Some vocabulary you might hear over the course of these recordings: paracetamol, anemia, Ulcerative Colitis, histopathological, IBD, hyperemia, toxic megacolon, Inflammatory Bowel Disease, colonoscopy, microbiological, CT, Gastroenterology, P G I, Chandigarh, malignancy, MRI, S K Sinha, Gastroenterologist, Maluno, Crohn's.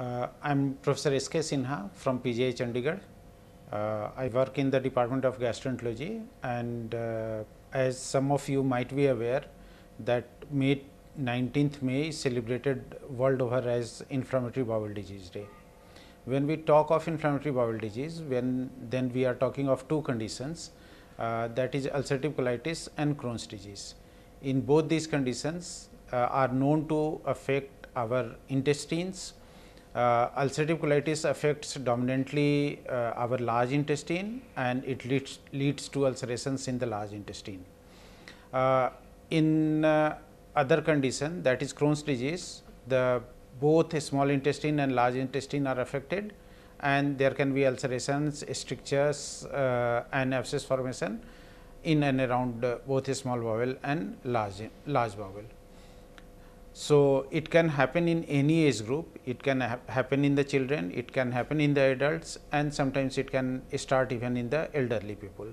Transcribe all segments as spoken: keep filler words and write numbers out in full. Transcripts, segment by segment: Uh, I am Professor S K Sinha from P G I Chandigarh. Uh, I work in the Department of Gastroenterology, and uh, as some of you might be aware that May nineteenth May is celebrated world over as Inflammatory Bowel Disease Day. When we talk of inflammatory bowel disease, when then we are talking of two conditions, uh, that is ulcerative colitis and Crohn's disease. In both these conditions uh, are known to affect our intestines. Uh, ulcerative colitis affects dominantly uh, our large intestine, and it leads, leads to ulcerations in the large intestine. Uh, in uh, other condition, that is Crohn's disease, the both small intestine and large intestine are affected, and there can be ulcerations, strictures uh, and abscess formation in and around uh, both small bowel and large, large bowel. So, it can happen in any age group, it can ha happen in the children, it can happen in the adults, and sometimes it can start even in the elderly people.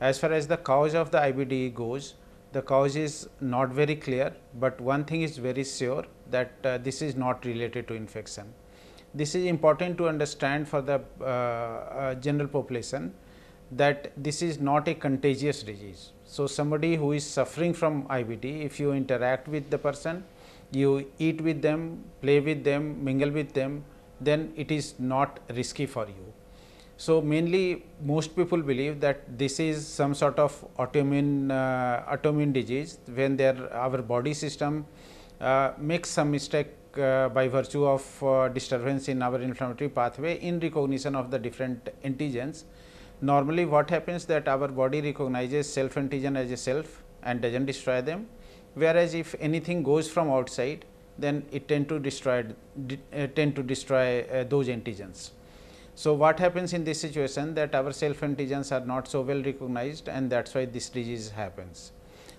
As far as the cause of the I B D goes, the cause is not very clear, but one thing is very sure, that uh, this is not related to infection. This is important to understand for the uh, uh, general population, that this is not a contagious disease. So, somebody who is suffering from I B D, if you interact with the person, you eat with them, play with them, mingle with them, then it is not risky for you. So, mainly most people believe that this is some sort of autoimmune, uh, autoimmune disease, when their our body system uh, makes some mistake uh, by virtue of uh, disturbance in our inflammatory pathway in recognition of the different antigens. Normally, what happens that our body recognizes self antigen as a self and doesn't destroy them, whereas if anything goes from outside, then it tend to destroy uh, tend to destroy uh, those antigens. So, what happens in this situation that our self antigens are not so well recognized, and that's why this disease happens.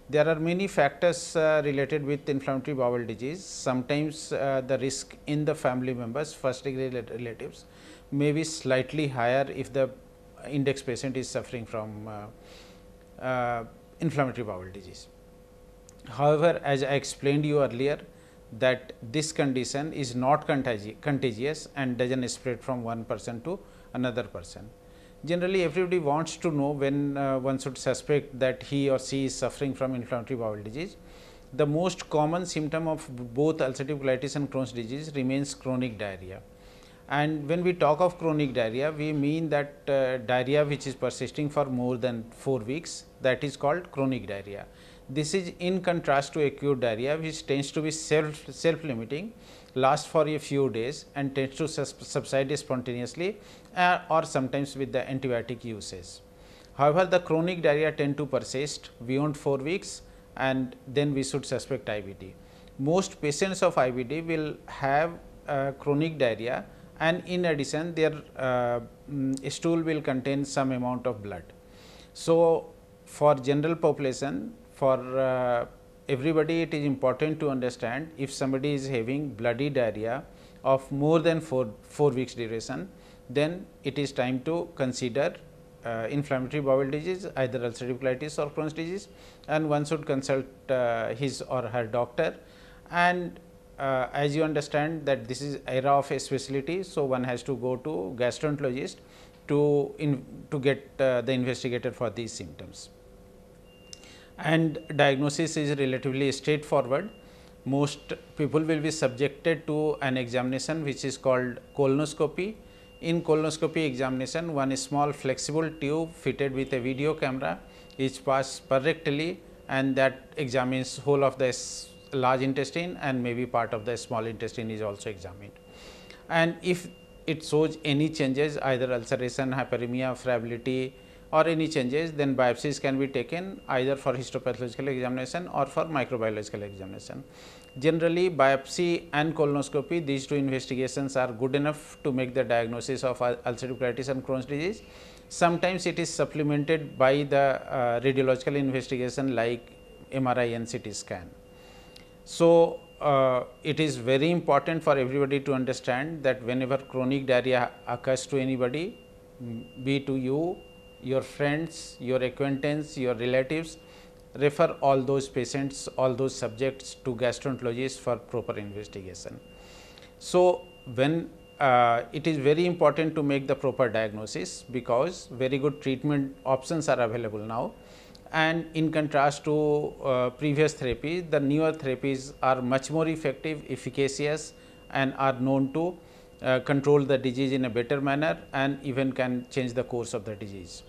There are many factors uh, related with inflammatory bowel disease. Sometimes uh, the risk in the family members, first degree relatives, may be slightly higher if the index patient is suffering from uh, uh, inflammatory bowel disease. However, as I explained you earlier, that this condition is not contagi contagious and does not spread from one person to another person. Generally, everybody wants to know when uh, one should suspect that he or she is suffering from inflammatory bowel disease. The most common symptom of both ulcerative colitis and Crohn's disease remains chronic diarrhea. And when we talk of chronic diarrhea, we mean that uh, diarrhea which is persisting for more than four weeks, that is called chronic diarrhea. This is in contrast to acute diarrhea, which tends to be self self limiting, lasts for a few days and tends to subside spontaneously uh, or sometimes with the antibiotic usage. However, the chronic diarrhea tend to persist beyond four weeks, and then we should suspect I B D. Most patients of I B D will have uh, chronic diarrhea, and in addition their uh, stool will contain some amount of blood. So, for general population, for uh, everybody, it is important to understand if somebody is having bloody diarrhea of more than four, four weeks duration, then it is time to consider uh, inflammatory bowel disease, either ulcerative colitis or Crohn's disease, and one should consult uh, his or her doctor. And Uh, as you understand that this is era of a specialty, so one has to go to gastroenterologist to in, to get uh, the investigator for these symptoms. And diagnosis is relatively straightforward. Most people will be subjected to an examination which is called colonoscopy. In colonoscopy examination, one small flexible tube fitted with a video camera is passed per rectally, and that examines whole of the large intestine, and maybe part of the small intestine is also examined. And if it shows any changes, either ulceration, hyperemia, friability or any changes, then biopsies can be taken either for histopathological examination or for microbiological examination. Generally, biopsy and colonoscopy, these two investigations are good enough to make the diagnosis of ulcerative colitis and Crohn's disease. Sometimes it is supplemented by the uh, radiological investigation like M R I and C T scan. So, uh, it is very important for everybody to understand that whenever chronic diarrhea occurs to anybody, be to you, your friends, your acquaintance, your relatives, refer all those patients, all those subjects to gastroenterologists for proper investigation. So, when uh, it is very important to make the proper diagnosis, because very good treatment options are available now. And in contrast to uh, previous therapy, the newer therapies are much more effective, efficacious, and are known to uh, control the disease in a better manner and even can change the course of the disease.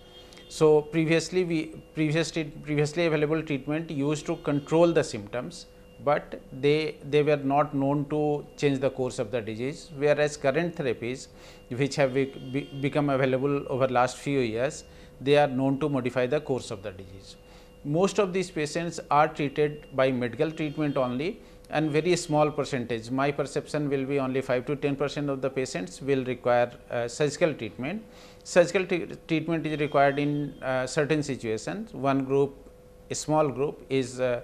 So, previously we previously previously available treatment used to control the symptoms, but they they were not known to change the course of the disease, whereas current therapies which have be, be, become available over last few years, they are known to modify the course of the disease. Most of these patients are treated by medical treatment only, and very small percentage, my perception will be only five to ten percent of the patients will require uh, surgical treatment. Surgical treatment is required in uh, certain situations. One group, a small group, is uh,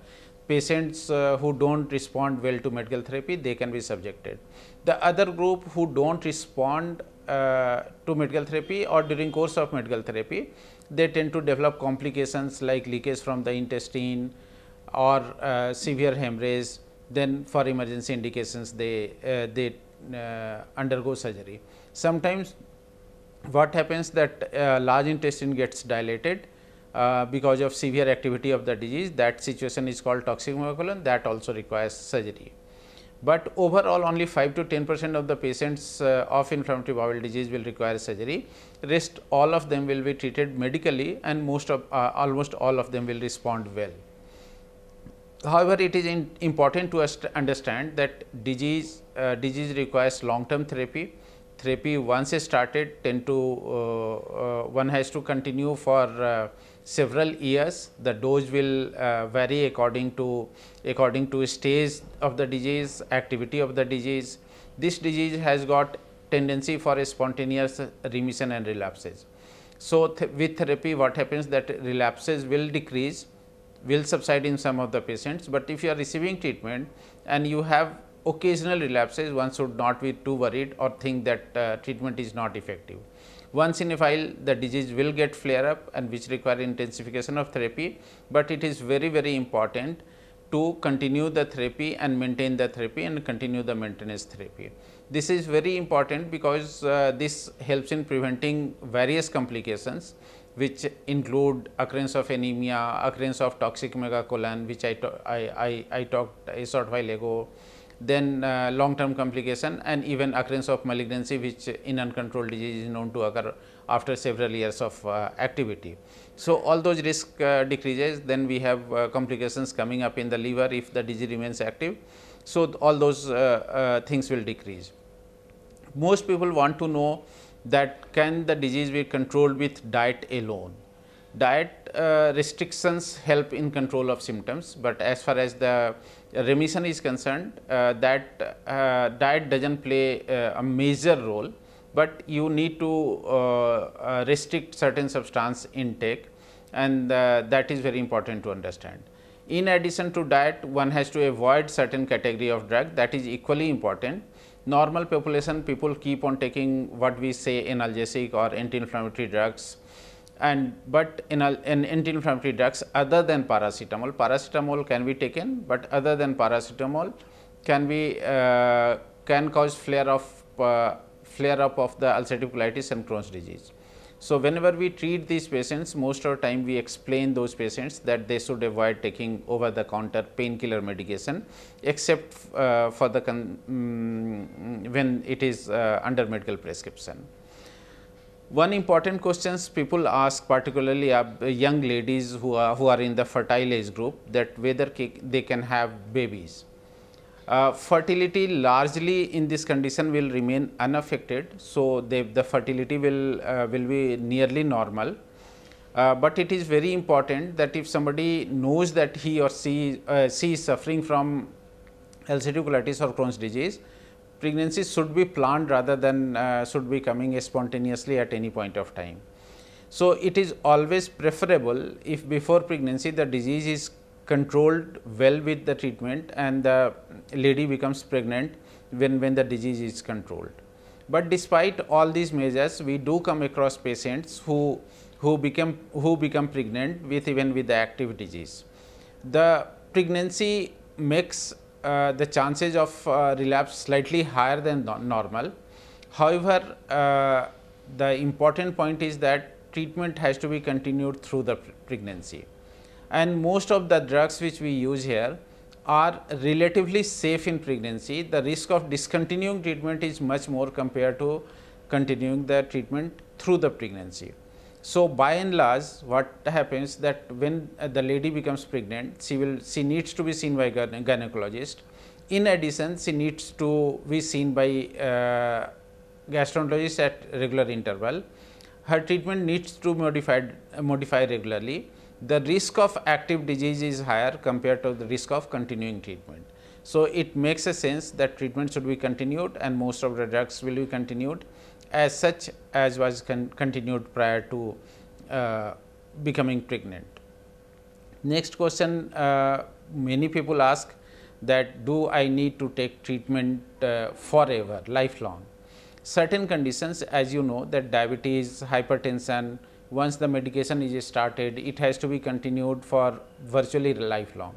patients uh, who do not respond well to medical therapy, they can be subjected. The other group who do not respond Uh, to medical therapy or during course of medical therapy, they tend to develop complications like leakage from the intestine or uh, severe hemorrhage. Then for emergency indications, they uh, they uh, undergo surgery. Sometimes what happens that uh, large intestine gets dilated uh, because of severe activity of the disease. That situation is called toxic megacolon, that also requires surgery. But overall only five to ten percent of the patients uh, of inflammatory bowel disease will require surgery. Rest all of them will be treated medically, and most of uh, almost all of them will respond well. However, it is in, important to understand that disease uh, disease requires long term therapy. Therapy once started tend to uh, uh, one has to continue for uh, several years. The dose will uh, vary according to according to stage of the disease, activity of the disease. This disease has got tendency for a spontaneous remission and relapses. So, th with therapy what happens that relapses will decrease, will subside in some of the patients, but if you are receiving treatment and you have occasional relapses, one should not be too worried or think that uh, treatment is not effective. Once in a while the disease will get flare up, and which require intensification of therapy, but it is very very important to continue the therapy and maintain the therapy and continue the maintenance therapy. This is very important because uh, this helps in preventing various complications, which include occurrence of anemia, occurrence of toxic megacolon, which I, I, I, I talked a short while ago. Then uh, long term complication and even occurrence of malignancy, which in uncontrolled disease is known to occur after several years of uh, activity. So, all those risk uh, decreases, then we have uh, complications coming up in the liver if the disease remains active. So, all those uh, uh, things will decrease. Most people want to know that can the disease be controlled with diet alone. Diet uh, restrictions help in control of symptoms, but as far as the remission is concerned, uh, that uh, diet does not play uh, a major role, but you need to uh, uh, restrict certain substance intake, and uh, that is very important to understand. In addition to diet, one has to avoid certain category of drug, that is equally important. Normal population people keep on taking what we say analgesic or anti-inflammatory drugs. And but in an anti-inflammatory drugs other than paracetamol, paracetamol can be taken, but other than paracetamol can be uh, can cause flare of uh, flare up of the ulcerative colitis and Crohn's disease. So, whenever we treat these patients, most of the time we explain those patients that they should avoid taking over the counter painkiller medication, except uh, for the con um, when it is uh, under medical prescription. One important questions people ask, particularly young ladies who are who are in the fertile age group, that whether they can have babies. Uh, fertility largely in this condition will remain unaffected, so they, the fertility will uh, will be nearly normal. Uh, but it is very important that if somebody knows that he or she uh, she is suffering from ulcerative colitis or Crohn's disease, pregnancy should be planned rather than uh, should be coming spontaneously at any point of time. So, it is always preferable if before pregnancy the disease is controlled well with the treatment and the lady becomes pregnant when, when the disease is controlled. But despite all these measures, we do come across patients who, who, become, who become pregnant with even with the active disease. The pregnancy makes uh, the chances of uh, relapse slightly higher than normal. However, uh, the important point is that treatment has to be continued through the pregnancy, and most of the drugs which we use here are relatively safe in pregnancy. The risk of discontinuing treatment is much more compared to continuing the treatment through the pregnancy. So, by and large what happens that when uh, the lady becomes pregnant, she will she needs to be seen by gyne gynecologist. In addition, she needs to be seen by uh, gastroenterologist at regular interval. Her treatment needs to modified uh, modify regularly. The risk of active disease is higher compared to the risk of continuing treatment. So, it makes a sense that treatment should be continued, and most of the drugs will be continued as such as was con continued prior to uh, becoming pregnant. Next question, uh, many people ask that do I need to take treatment uh, forever, lifelong? Certain conditions, as you know, that diabetes, hypertension, once the medication is started, it has to be continued for virtually lifelong.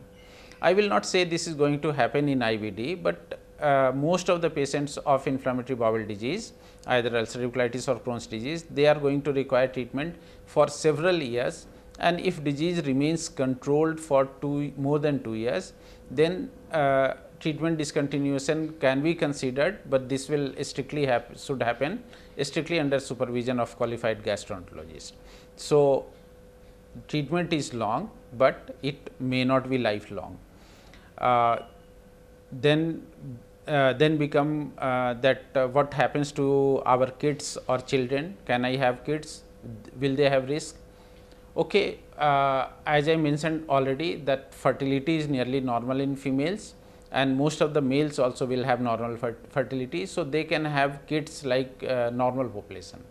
I will not say this is going to happen in I B D, but uh, most of the patients of inflammatory bowel disease, either ulcerative colitis or Crohn's disease, they are going to require treatment for several years, and if disease remains controlled for two, more than two years, then uh, treatment discontinuation can be considered, but this will strictly happen, should happen strictly under supervision of qualified gastroenterologist. So, treatment is long, but it may not be lifelong. Uh, then, uh, then become uh, that uh, what happens to our kids or children? Can I have kids? Will they have risk? Okay, uh, as I mentioned already, that fertility is nearly normal in females, and most of the males also will have normal fertility. So, they can have kids like uh, normal population.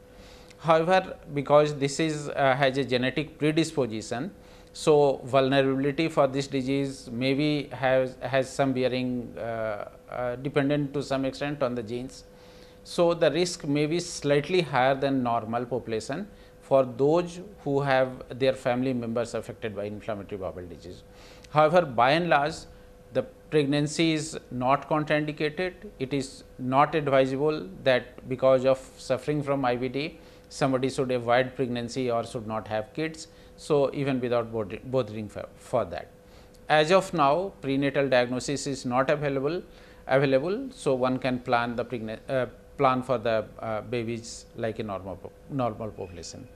However, because this is uh, has a genetic predisposition, so vulnerability for this disease maybe has, has some bearing uh, uh, dependent to some extent on the genes. So, the risk may be slightly higher than normal population for those who have their family members affected by inflammatory bowel disease. However, by and large, the pregnancy is not contraindicated. It is not advisable that because of suffering from I B D, somebody should avoid pregnancy or should not have kids. So, even without bothering for, for that. As of now, prenatal diagnosis is not available, available. So, one can plan the pregnant, uh, plan for the uh, babies like a normal, normal population.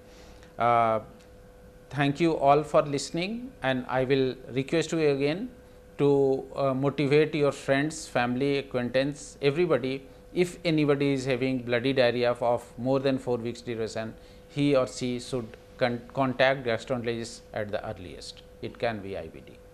Uh, thank you all for listening, and I will request you again to uh, motivate your friends, family, acquaintance, everybody. If anybody is having bloody diarrhea of more than four weeks duration, he or she should con contact gastroenterologist at the earliest. It can be I B D.